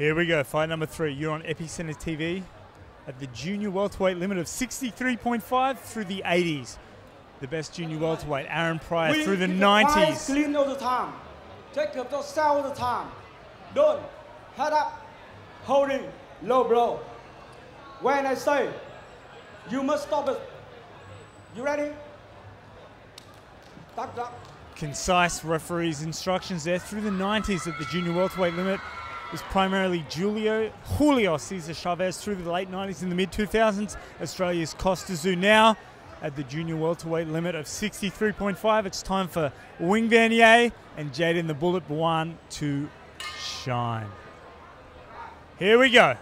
Here we go, fight number 3. You're on Epicenter TV at the junior welterweight limit of 63.5 through the 80s. The best junior welterweight, Aaron Pryor, through the 90s. Clean all the time. Take up the sound all the time. Don't head up, holding, low blow. When I say, you must stop it. You ready? Duck, duck. Concise referee's instructions there through the 90s at the junior welterweight limit. Was primarily Julio Cesar Chavez through the late 90s and the mid-2000s. Australia's Kostya Tszyu now at the junior welterweight limit of 63.5. It's time for Nguyen Van De and Jayden the Bullet Buan to shine. Here we go.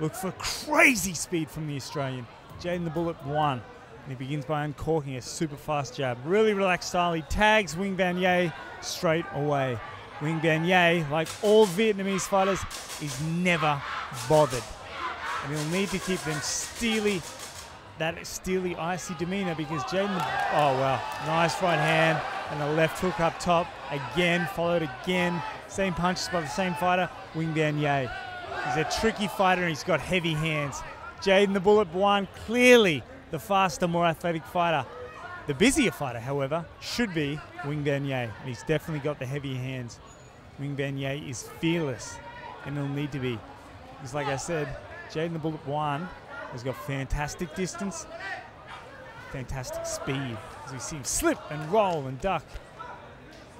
Look for crazy speed from the Australian, Jayden the Bullet Buan. And he begins by uncorking a super fast jab. Really relaxed style. He tags Nguyen Van De straight away. Nguyen Van De, like all Vietnamese fighters, is never bothered. And he'll need to keep them steely, that steely, icy demeanor, because Jayden, oh wow, nice right hand and a left hook up top, again, followed again, same punches by the same fighter, Nguyen Van De. He's a tricky fighter and he's got heavy hands. Jayden the Bullet Buan, clearly the faster, more athletic fighter. The busier fighter, however, should be Nguyen Van De, and he's definitely got the heavier hands. Nguyen Van De is fearless, and he'll need to be. Because like I said, Jayden the Bullet Buan has got fantastic distance, fantastic speed, as we see him slip and roll and duck,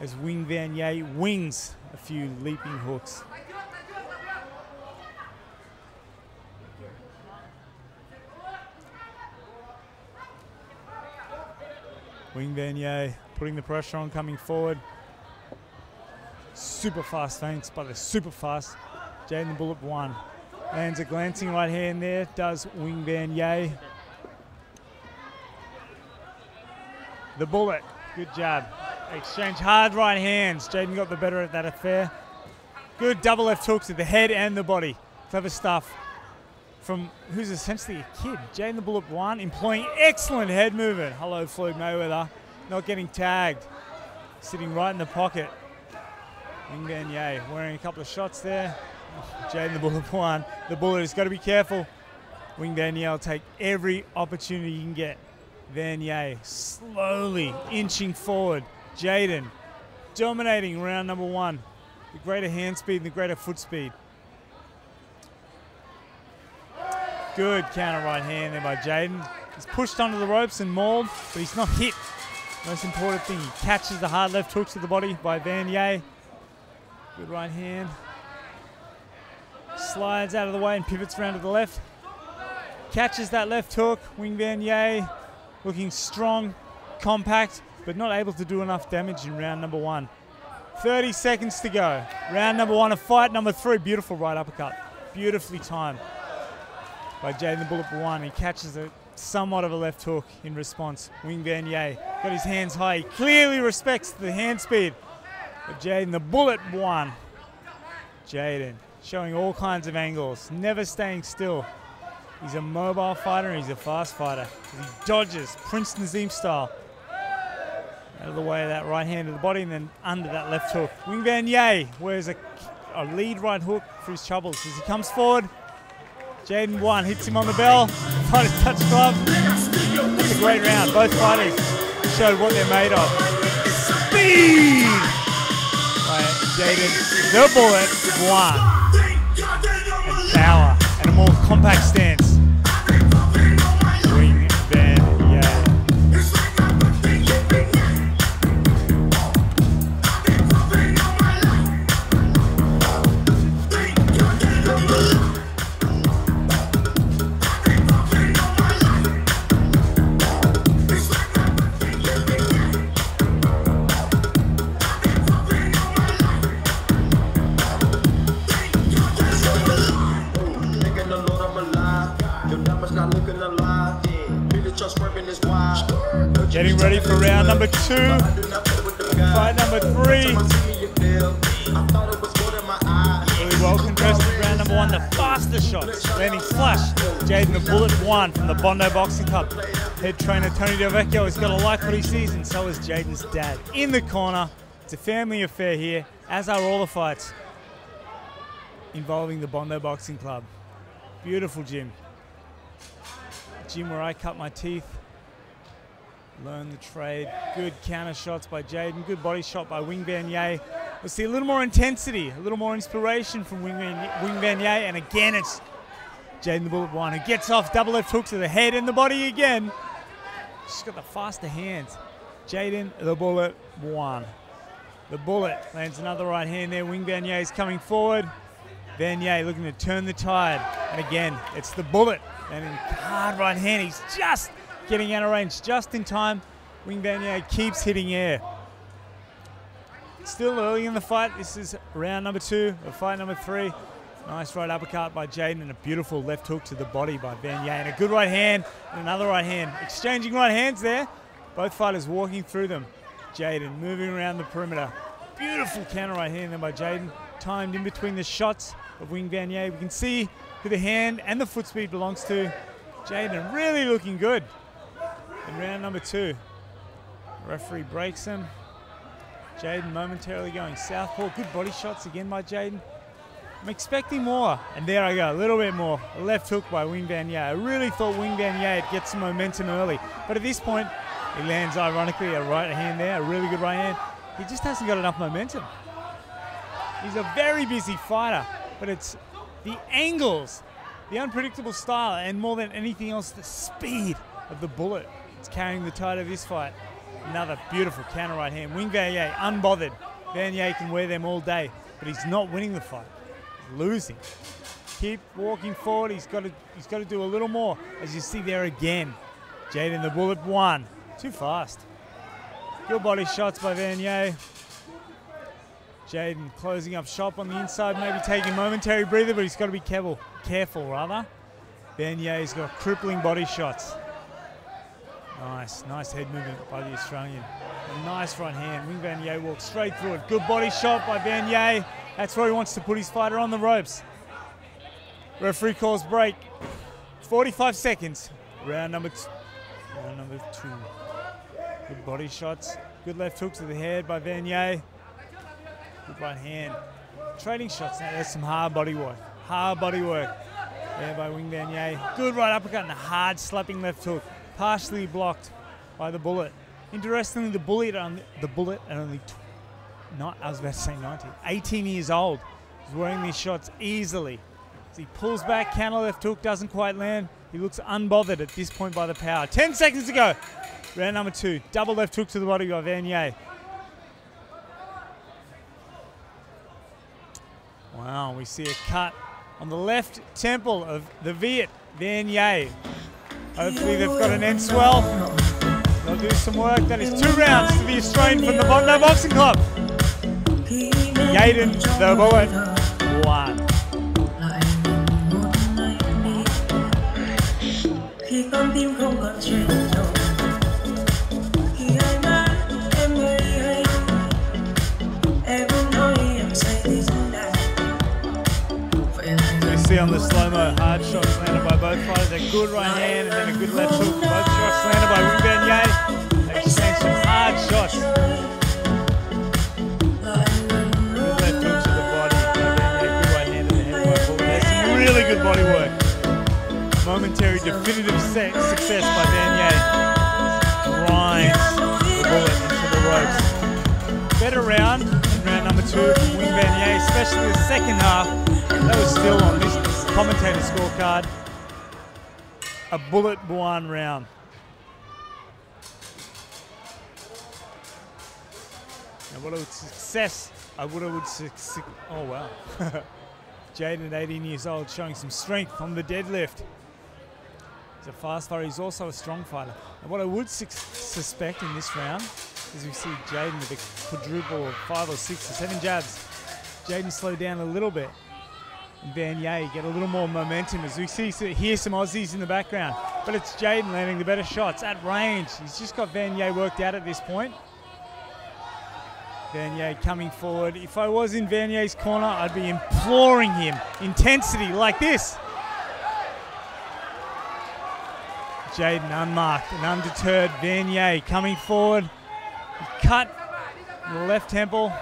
as Nguyen Van De wings a few leaping hooks. Nguyen Van De putting the pressure on, coming forward. Super fast feints by the super fast Jayden the Bullet Buan. Lands a glancing right hand there, does Nguyen Van De. The Bullet, good jab. Exchange hard right hands. Jayden got the better at that affair. Good double left hooks at the head and the body. Clever stuff from who's essentially a kid. Jayden the Bullet Buan employing excellent head movement. Hello, Floyd Mayweather. Not getting tagged. Sitting right in the pocket. Nguyen Van De wearing a couple of shots there. Oh, Jayden the Bullet Buan. The Bullet has got to be careful. Nguyen Van De will take every opportunity he can get. Van De slowly inching forward. Jayden dominating round number 1. The greater hand speed and the greater foot speed. Good counter right hand there by Jayden. He's pushed onto the ropes and mauled, but he's not hit. Most important thing, he catches the hard left hooks of the body by Van De. Good right hand. Slides out of the way and pivots round to the left. Catches that left hook. Nguyen Van De looking strong, compact, but not able to do enough damage in round number 1. 30 seconds to go. Round number 1 of fight number 3. Beautiful right uppercut. Beautifully timed by Jayden the Bullet Buan. He catches a somewhat of a left hook in response. Nguyen Van De got his hands high. He clearly respects the hand speed of Jayden the Bullet Buan. Jayden showing all kinds of angles, never staying still. He's a mobile fighter and he's a fast fighter. He dodges Prince Nazim style. Out of the way of that right hand to the body and then under that left hook. Nguyen Van De wears a lead right hook for his troubles as he comes forward. Jayden Buan hits him on the bell. Fighters touch glove. It's a great round. Both fighters showed what they're made of. Speed! By Jayden the Bullet Buan. And power. And a more compact stance. Nguyen Van De. Getting ready for round number 2, fight number 3. Really well contested round number 1, the fastest shots. Landing flush, Jayden the Bullet Buan from the Bondi Boxing Club. Head trainer Tony Delvecchio has got to like what he sees, and so is Jayden's dad. In the corner, it's a family affair here, as are all the fights. involving the Bondi Boxing Club. Beautiful gym. Gym where I cut my teeth, learn the trade. Good counter shots by Jayden, good body shot by Nguyen Van De. We'll see a little more intensity, a little more inspiration from Nguyen Van De, and again it's Jayden the Bullet One who gets off double left hook to the head and the body again. She's got the faster hands. Jayden the Bullet One. The Bullet lands another right hand there. Nguyen Van De is coming forward. Van De looking to turn the tide. And again, it's the Bullet. And in hard right hand, he's just getting out of range, just in time. Nguyen Van De keeps hitting air. Still early in the fight. This is round number 2 of fight number 3. Nice right uppercut by Jayden and a beautiful left hook to the body by Van De. And a good right hand and another right hand. Exchanging right hands there. Both fighters walking through them. Jayden moving around the perimeter. Beautiful counter right hand there by Jayden. Timed in between the shots of Nguyen Van De. We can see who the hand and the foot speed belongs to. Jayden really looking good in round number 2. The referee breaks him. Jayden momentarily going southpaw. Good body shots again by Jayden. I'm expecting more, and there I go, a little bit more. A left hook by Nguyen Van De. I really thought Nguyen Van De gets some momentum early, but at this point, he lands ironically a right hand there, a really good right hand. He just hasn't got enough momentum. He's a very busy fighter, but it's the angles, the unpredictable style, and more than anything else, the speed of the Bullet. It's carrying the tide of this fight. Another beautiful counter right hand. Nguyen Van De unbothered. Van De can wear them all day, but he's not winning the fight. He's losing. Keep walking forward. He's got to do a little more. As you see there again, Jayden the Bullet One. Too fast. Good body shots by Van De. Jayden closing up shop on the inside, maybe taking momentary breather, but he's got to be careful. Van De's got crippling body shots. Nice head movement by the Australian. A nice right hand. Nguyen Van De walks straight through it. Good body shot by Van De. That's where he wants to put his fighter on the ropes. Referee calls break. 45 seconds. Round number two. Good body shots. Good left hook to the head by Van De. Good right hand. Trading shots. Now there's some hard body work. Hard body work there by Nguyen Van De. Good right uppercut and a hard slapping left hook. Partially blocked by the Bullet. Interestingly, the Bullet at only 18 years old. He's wearing these shots easily. As he pulls back, counter left hook, doesn't quite land. He looks unbothered at this point by the power. 10 seconds to go. Round number 2. Double left hook to the body by Van De. Wow, we see a cut on the left temple of the Viet, Van De. Hopefully they've got an end swell. They'll do some work. That is 2 rounds to the Australian from the Bondi Boxing Club. Jayden the Bullet One. You see on the slow-mo, hard shots landed by both fighters. A good right hand and then a good left hook. Both shots landed by Nguyen Van De. They've exchanged some hard shots. Really good body work. Momentary definitive success by Van De. Grinds the Bullet into the ropes. Better round in round number 2 from Nguyen Van De, especially the second half. That was still on this commentator scorecard. A Bullet Buan round. And what a success. Oh wow. Jayden, 18 years old, showing some strength on the deadlift. He's a fast fighter. He's also a strong fighter. And what I would suspect in this round is we see Jayden with a quadruple of 5 or 6 or 7 jabs. Jayden slowed down a little bit. And Van De get a little more momentum as we see here some Aussies in the background. But it's Jayden landing the better shots at range. He's just got Van De worked out at this point. Van De coming forward. If I was in Van De's corner, I'd be imploring him intensity like this. Jayden unmarked and undeterred. Van De coming forward. He cut the left temple.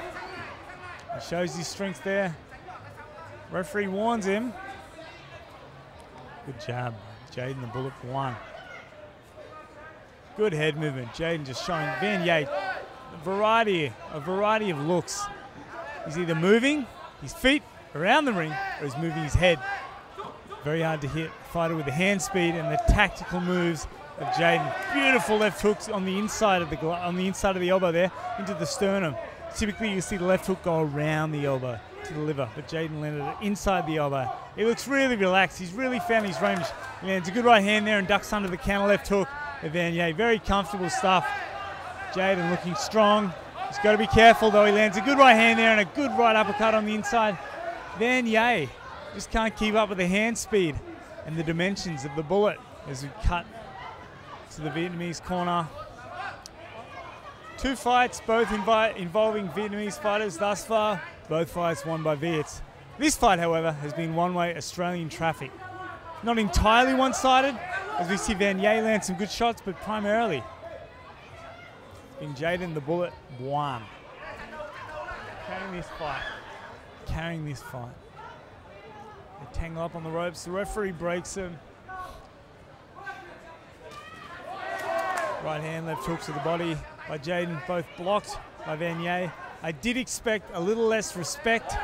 He shows his strength there. Referee warns him. Good jab. Jayden, the bullet for one. Good head movement. Jayden just showing Van Yate a variety of looks. He's either moving his feet around the ring or he's moving his head. Very hard to hit fighter with the hand speed and the tactical moves of Jayden. Beautiful left hooks on the inside of the elbow there into the sternum. Typically you see the left hook go around the elbow to the liver, but Jayden landed it inside the elbow. He looks really relaxed. He's really found his range. He lands a good right hand there and ducks under the counter left hook of Van Yate. Very comfortable stuff. Jayden looking strong. He's got to be careful though. He lands a good right hand there and a good right uppercut on the inside. Van Yate just can't keep up with the hand speed and the dimensions of the bullet as we cut to the Vietnamese corner. Two fights, both involving Vietnamese fighters thus far. Both fights won by Viets. This fight, however, has been one-way Australian traffic. Not entirely one-sided, as we see Van Yate land some good shots, but primarily in Jayden the Bullet Buan. Carrying this fight. They tangle up on the ropes. The referee breaks them. Right hand, left hook to the body by Jayden, both blocked by Van Yate. I did expect a little less respect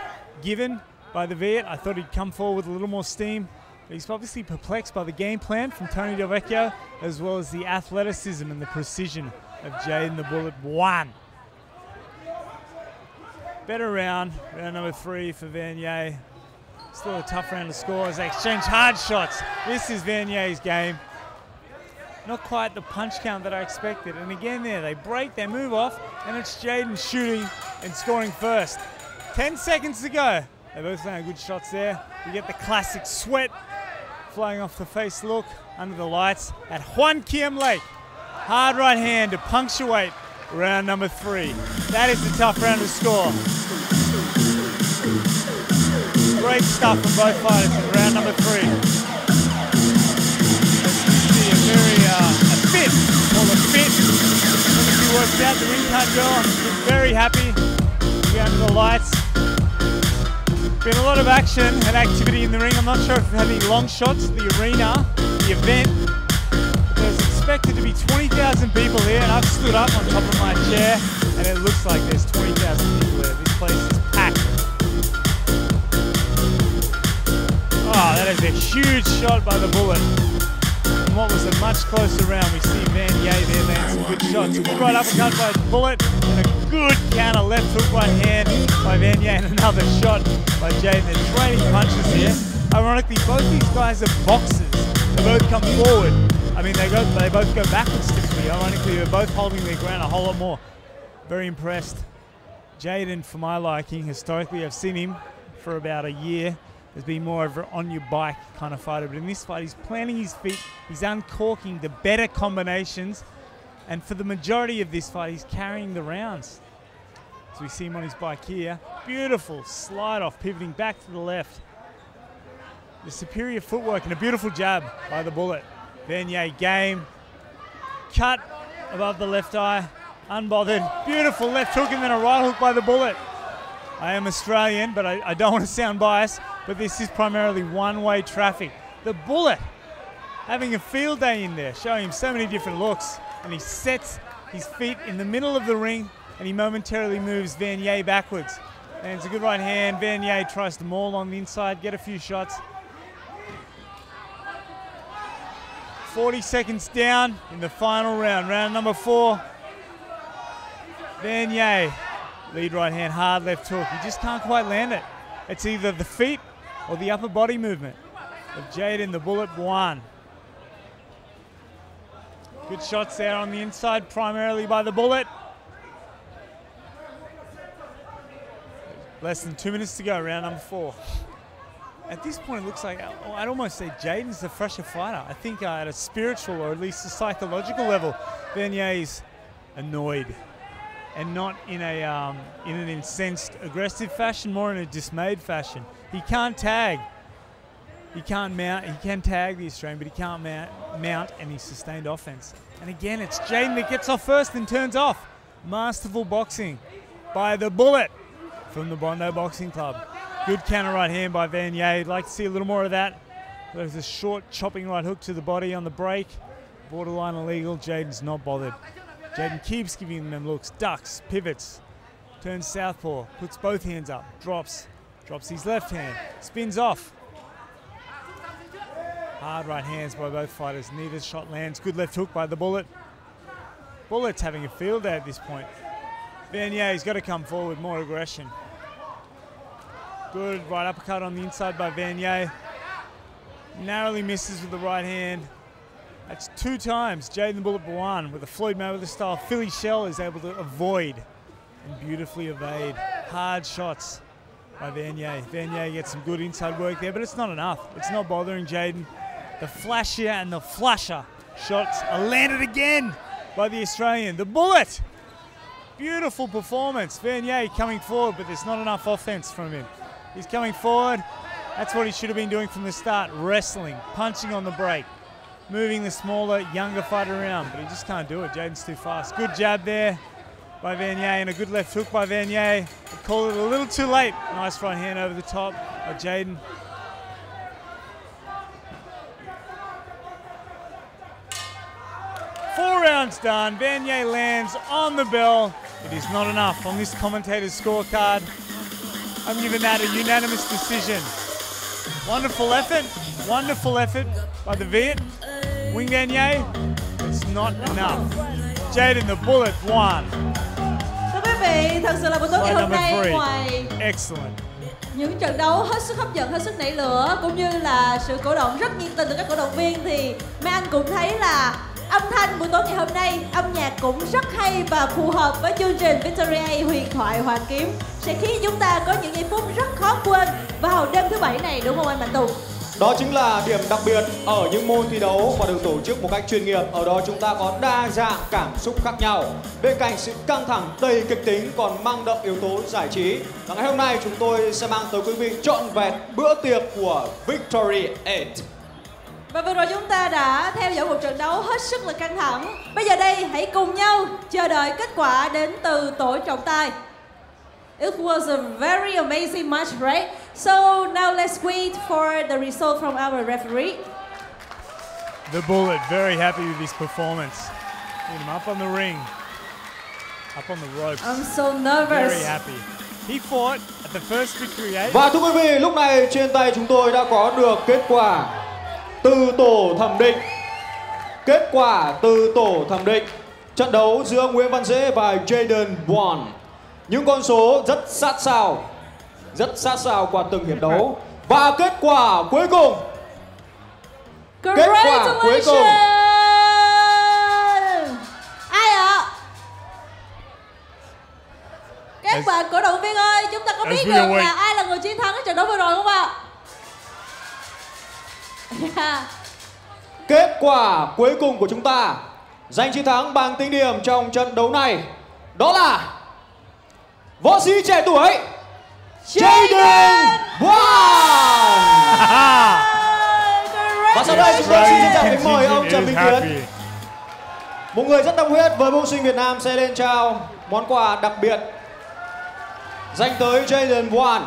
given by the Viet. I thought he'd come forward with a little more steam. But he's obviously perplexed by the game plan from Tony Delvecchio, as well as the athleticism and the precision of Jayden the Bullet Buan. Better round, round number 3 for Van Yate. Still a tough round to score as they exchange hard shots. This is Van Yate's game. Not quite the punch count that I expected. And again there, they break their move off, and it's Jayden shooting and scoring first. 10 seconds to go. They both land good shots there. We get the classic sweat flying off the face look under the lights at Hoan Kiem Lake. Hard right hand to punctuate round number 3. That is the tough round to score. Great stuff from both fighters in round number 3. Works out, the ring card girl, I'm very happy to be under the lights. Been a lot of action and activity in the ring. I'm not sure if we've had any long shots, the arena, the event. There's expected to be 20,000 people here, and I've stood up on top of my chair, and it looks like there's 20,000 people here. This place is packed. Oh, that is a huge shot by the bullet. What was a much closer round. We see Van Yate there land some good shots. Good right uppercut by the bullet and a good counter left hook right hand by Van Yate and another shot by Jayden. They're trading punches here. Ironically, both these guys are boxers. They both come forward. I mean, they both go backwards this week. Ironically, they're both holding their ground a whole lot more. Very impressed. Jayden, for my liking, historically, I've seen him for about a year. Has been more of an on-your-bike kind of fighter. But in this fight, he's planting his feet. He's uncorking the better combinations. And for the majority of this fight, he's carrying the rounds. So we see him on his bike here. Beautiful slide off, pivoting back to the left. The superior footwork and a beautiful jab by the bullet. Van Yate game. Cut above the left eye. Unbothered. Beautiful left hook and then a right hook by the bullet. I am Australian, but I don't want to sound biased. But this is primarily one-way traffic. The bullet having a field day in there, showing him so many different looks. And he sets his feet in the middle of the ring and he momentarily moves Van Yate backwards. And it's a good right hand. Van Yate tries to maul on the inside, get a few shots. 40 seconds down in the final round, round number 4. Van Yate, lead right hand, hard left hook. He just can't quite land it. It's either the feet or the upper body movement of Jayden the Bullet Buan. Good shots there on the inside, primarily by the bullet. Less than 2 minutes to go, round number 4. At this point, it looks like, I'd almost say Jayden's the fresher fighter. I think at a spiritual or at least a psychological level, Van Yate's annoyed. And not in an incensed, aggressive fashion, more in a dismayed fashion. He can't tag. He can't mount. He can tag the Australian, but he can't mount any sustained offense. And again, it's Jayden that gets off first and turns off. Masterful boxing by the bullet from the Bondi Boxing Club. Good counter right hand by Van Ye. I'd like to see a little more of that. There's a short chopping right hook to the body on the break. Borderline illegal. Jayden's not bothered. Jayden keeps giving them looks. Ducks, pivots, turns southpaw, puts both hands up, drops his left hand, spins off. Hard right hands by both fighters. Neither shot lands. Good left hook by the Bullet. Bullet's having a field day at this point. Van Ye's got to come forward with more aggression. Good right uppercut on the inside by Van Ye. Narrowly misses with the right hand. That's two times Jayden Bullet Buan with a Floyd Mayweather style Philly shell is able to avoid and beautifully evade. Hard shots by Van Ye. Van Ye gets some good inside work there, but it's not enough. It's not bothering Jayden. The flashier and the flusher shots are landed again by the Australian. The Bullet! Beautiful performance. Van Ye coming forward, but there's not enough offense from him. He's coming forward. That's what he should have been doing from the start. Wrestling, punching on the break, moving the smaller, younger fighter around, but he just can't do it. Jayden's too fast. Good jab there by Van Ye and a good left hook by Van Ye. They call it a little too late. Nice right hand over the top by Jayden. Four rounds done. Van Ye lands on the bell. It is not enough on this commentator's scorecard. I'm giving that a unanimous decision. Wonderful effort by the Viet. Nguyen Van De, it's not enough. Jayden the Bullet won. Thưa quý vị, thật sự là buổi tối ngày hôm nay ngoài những trận đấu hết sức hấp dẫn, hết sức nảy lửa cũng như là sự cổ động rất nhiệt tình từ các cổ động viên thì mấy anh cũng thấy là âm thanh buổi tối ngày hôm nay, âm nhạc cũng rất hay và phù hợp với chương trình Victory A huyền thoại Hoan Kiếm sẽ khiến chúng ta có những giây phút rất khó quên vào đêm thứ bảy này, đúng không anh Mạnh Tùng? Đó chính là điểm đặc biệt ở những môn thi đấu và được tổ chức một cách chuyên nghiệp. Ở đó chúng ta có đa dạng cảm xúc khác nhau. Bên cạnh sự căng thẳng đầy kịch tính còn mang đậm yếu tố giải trí. Và ngày hôm nay chúng tôi sẽ mang tới quý vị trọn vẹn bữa tiệc của Victory 8. Và vừa rồi chúng ta đã theo dõi một trận đấu hết sức là căng thẳng. Bây giờ đây hãy cùng nhau chờ đợi kết quả đến từ tổ trọng tài. It was a very amazing match, right? So now let's wait for the result from our referee. The Bullet, very happy with his performance. Put him up on the ring, up on the ropes. I'm so nervous. Very happy. He fought at the first victory. Và thưa quý vị, lúc này trên tay chúng tôi đã có được kết quả từ tổ thẩm định. Kết quả từ tổ thẩm định trận đấu giữa Nguyễn Văn Dễ và Jayden Buan. Những con số rất sát sao qua từng hiệp đấu. Và kết quả cuối cùng. Kết quả cuối cùng. Ai ạ? Các bạn cổ động viên ơi, chúng ta có biết được là ai là người chiến thắng ở trận đấu vừa rồi không ạ? Yeah. Kết quả cuối cùng của chúng ta giành chiến thắng bằng tính điểm trong trận đấu này đó là võ sĩ trẻ tuổi Jayden Buan. Và sau đây chúng tôi xin trân trọng kính mời ông Trần Vinh Kiến, một người rất tâm huyết với boxing Việt Nam, sẽ lên trao món quà đặc biệt dành tới Jayden Buan.